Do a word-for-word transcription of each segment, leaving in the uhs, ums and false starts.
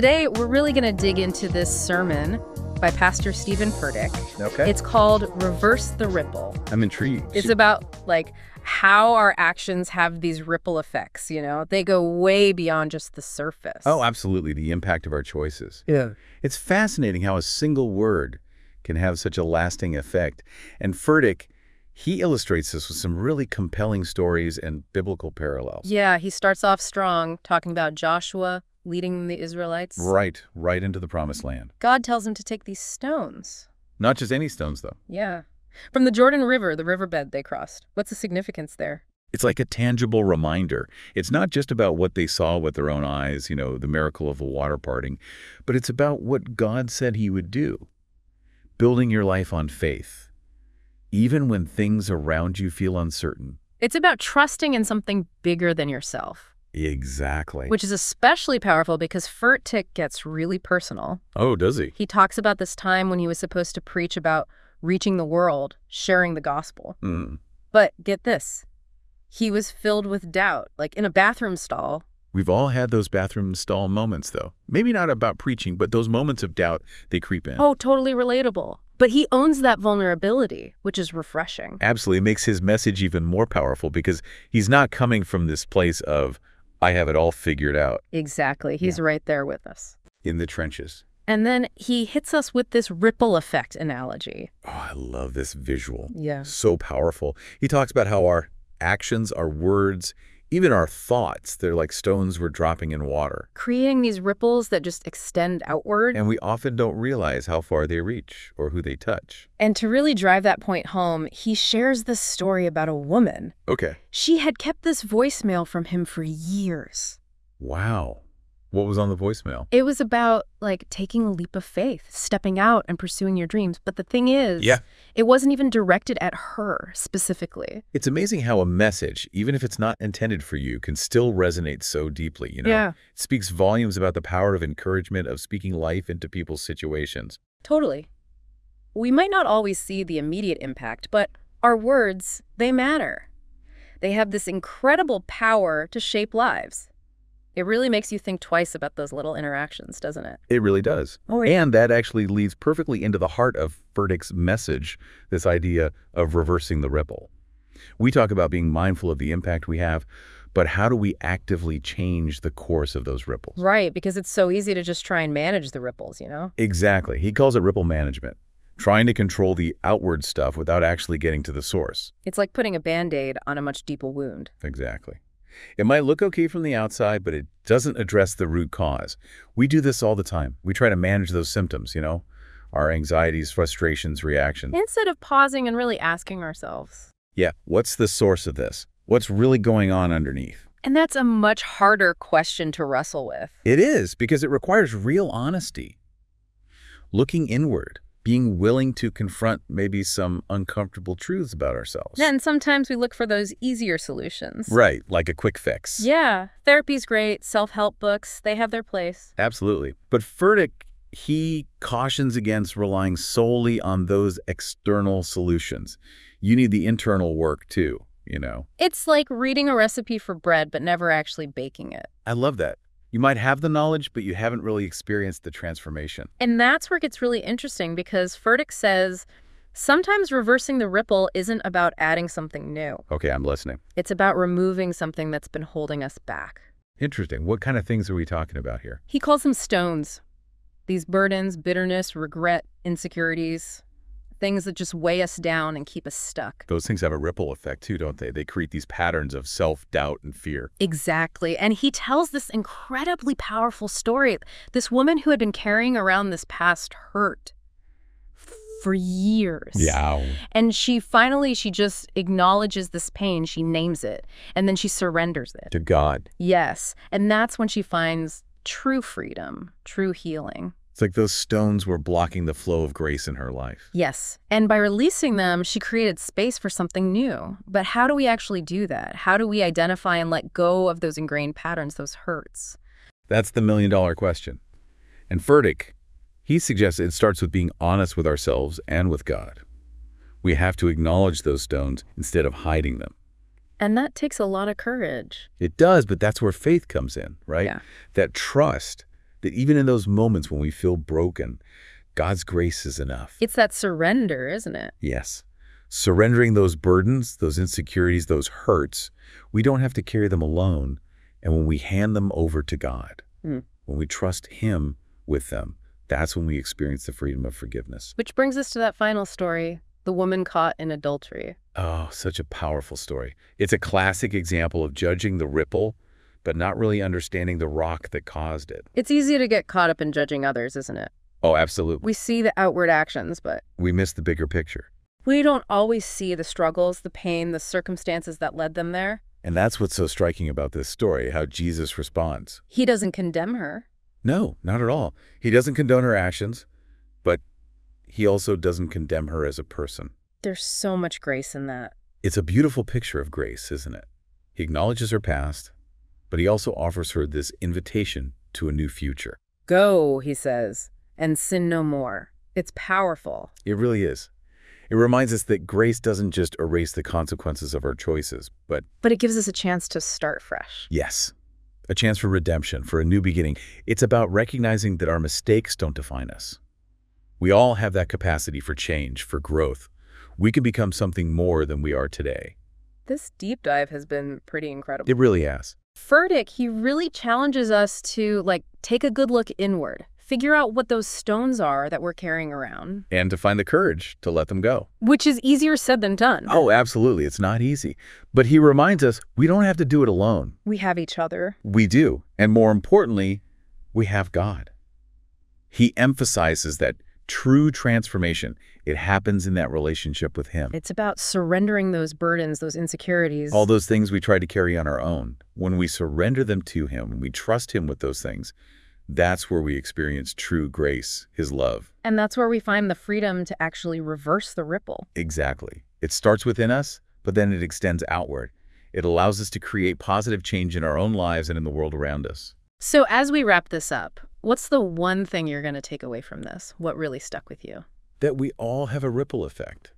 Today, we're really going to dig into this sermon by Pastor Stephen Furtick. Okay. It's called Reverse the Ripple. I'm intrigued. It's about like how our actions have these ripple effects, you know? They go way beyond just the surface. Oh, absolutely. The impact of our choices. Yeah. It's fascinating how a single word can have such a lasting effect. And Furtick, he illustrates this with some really compelling stories and biblical parallels. Yeah, he starts off strong talking about Joshua leading the Israelites. Right, right into the Promised Land. God tells him to take these stones. Not just any stones, though. Yeah. From the Jordan River, the riverbed they crossed. What's the significance there? It's like a tangible reminder. It's not just about what they saw with their own eyes, you know, the miracle of a water parting, but it's about what God said he would do. Building your life on faith, even when things around you feel uncertain. It's about trusting in something bigger than yourself. Exactly. Which is especially powerful because Furtick gets really personal. Oh, does he? He talks about this time when he was supposed to preach about reaching the world, sharing the gospel. Mm. But get this, he was filled with doubt, like in a bathroom stall. We've all had those bathroom stall moments, though. Maybe not about preaching, but those moments of doubt, they creep in. Oh, totally relatable. But he owns that vulnerability, which is refreshing. Absolutely. It makes his message even more powerful because he's not coming from this place of, I have it all figured out. Exactly. He's yeah. right there with us. In the trenches. And then he hits us with this ripple effect analogy. Oh, I love this visual. Yeah. So powerful. He talks about how our actions, our words, even our thoughts, they're like stones we're dropping in water. Creating these ripples that just extend outward. And we often don't realize how far they reach or who they touch. And to really drive that point home, he shares this story about a woman. Okay. She had kept this voicemail from him for years. Wow. What was on the voicemail? It was about like taking a leap of faith, stepping out and pursuing your dreams. But the thing is, yeah. it wasn't even directed at her specifically. It's amazing how a message, even if it's not intended for you, can still resonate so deeply, you know? Yeah. It speaks volumes about the power of encouragement, of speaking life into people's situations. Totally. We might not always see the immediate impact, but our words, they matter. They have this incredible power to shape lives. It really makes you think twice about those little interactions, doesn't it? It really does. Oh, yeah. And that actually leads perfectly into the heart of Furtick's message, this idea of reversing the ripple. We talk about being mindful of the impact we have, but how do we actively change the course of those ripples? Right, because it's so easy to just try and manage the ripples, you know? Exactly. He calls it ripple management, trying to control the outward stuff without actually getting to the source. It's like putting a Band-Aid on a much deeper wound. Exactly. It might look okay from the outside, but it doesn't address the root cause. We do this all the time. We try to manage those symptoms, you know, our anxieties, frustrations, reactions. Instead of pausing and really asking ourselves. Yeah, what's the source of this? What's really going on underneath? And that's a much harder question to wrestle with. It is, because it requires real honesty. Looking inward. Being willing to confront maybe some uncomfortable truths about ourselves. Yeah, and sometimes we look for those easier solutions. Right, like a quick fix. Yeah, therapy's great, self-help books, they have their place. Absolutely. But Furtick, he cautions against relying solely on those external solutions. You need the internal work too, you know. It's like reading a recipe for bread but never actually baking it. I love that. You might have the knowledge, but you haven't really experienced the transformation. And that's where it gets really interesting because Furtick says, sometimes reversing the ripple isn't about adding something new. Okay, I'm listening. It's about removing something that's been holding us back. Interesting. What kind of things are we talking about here? He calls them stones. These burdens, bitterness, regret, insecurities, things that just weigh us down and keep us stuck. Those things have a ripple effect too, don't they? They create these patterns of self-doubt and fear. Exactly. And he tells this incredibly powerful story. This woman who had been carrying around this past hurt for years. Yeah. And she finally, she just acknowledges this pain. She names it. And then she surrenders it. To God. Yes. And that's when she finds true freedom, true healing. It's like those stones were blocking the flow of grace in her life. Yes. And by releasing them, she created space for something new. But how do we actually do that? How do we identify and let go of those ingrained patterns, those hurts? That's the million-dollar question. And Furtick, he suggests it starts with being honest with ourselves and with God. We have to acknowledge those stones instead of hiding them. And that takes a lot of courage. It does, but that's where faith comes in, right? Yeah. That trust that even in those moments when we feel broken, God's grace is enough. It's that surrender, isn't it? Yes. Surrendering those burdens, those insecurities, those hurts, we don't have to carry them alone. And when we hand them over to God, mm. when we trust Him with them, that's when we experience the freedom of forgiveness. Which brings us to that final story, the woman caught in adultery. Oh, such a powerful story. It's a classic example of judging the ripple, but not really understanding the rock that caused it. It's easy to get caught up in judging others, isn't it? Oh, absolutely. We see the outward actions, but we miss the bigger picture. We don't always see the struggles, the pain, the circumstances that led them there. And that's what's so striking about this story, how Jesus responds. He doesn't condemn her. No, not at all. He doesn't condone her actions, but he also doesn't condemn her as a person. There's so much grace in that. It's a beautiful picture of grace, isn't it? He acknowledges her past, but he also offers her this invitation to a new future. Go, he says, and sin no more. It's powerful. It really is. It reminds us that grace doesn't just erase the consequences of our choices, but... But it gives us a chance to start fresh. Yes. A chance for redemption, for a new beginning. It's about recognizing that our mistakes don't define us. We all have that capacity for change, for growth. We can become something more than we are today. This deep dive has been pretty incredible. It really has. Furtick, he really challenges us to, like, take a good look inward. Figure out what those stones are that we're carrying around. And to find the courage to let them go. Which is easier said than done. Oh, absolutely. It's not easy. But he reminds us we don't have to do it alone. We have each other. We do. And more importantly, we have God. He emphasizes that true transformation, it happens in that relationship with Him. It's about surrendering those burdens, those insecurities. All those things we try to carry on our own. When we surrender them to Him, when we trust Him with those things, that's where we experience true grace, His love. And that's where we find the freedom to actually reverse the ripple. Exactly. It starts within us, but then it extends outward. It allows us to create positive change in our own lives and in the world around us. So as we wrap this up, what's the one thing you're going to take away from this? What really stuck with you? That we all have a ripple effect.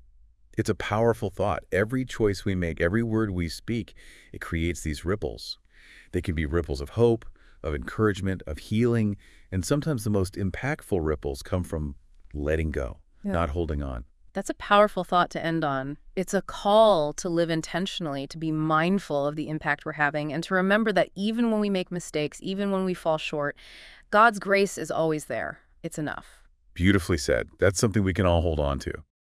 It's a powerful thought. Every choice we make, every word we speak, it creates these ripples. They can be ripples of hope, of encouragement, of healing, and sometimes the most impactful ripples come from letting go, yeah. not holding on. That's a powerful thought to end on. It's a call to live intentionally, to be mindful of the impact we're having, and to remember that even when we make mistakes, even when we fall short, God's grace is always there. It's enough. Beautifully said. That's something we can all hold on to.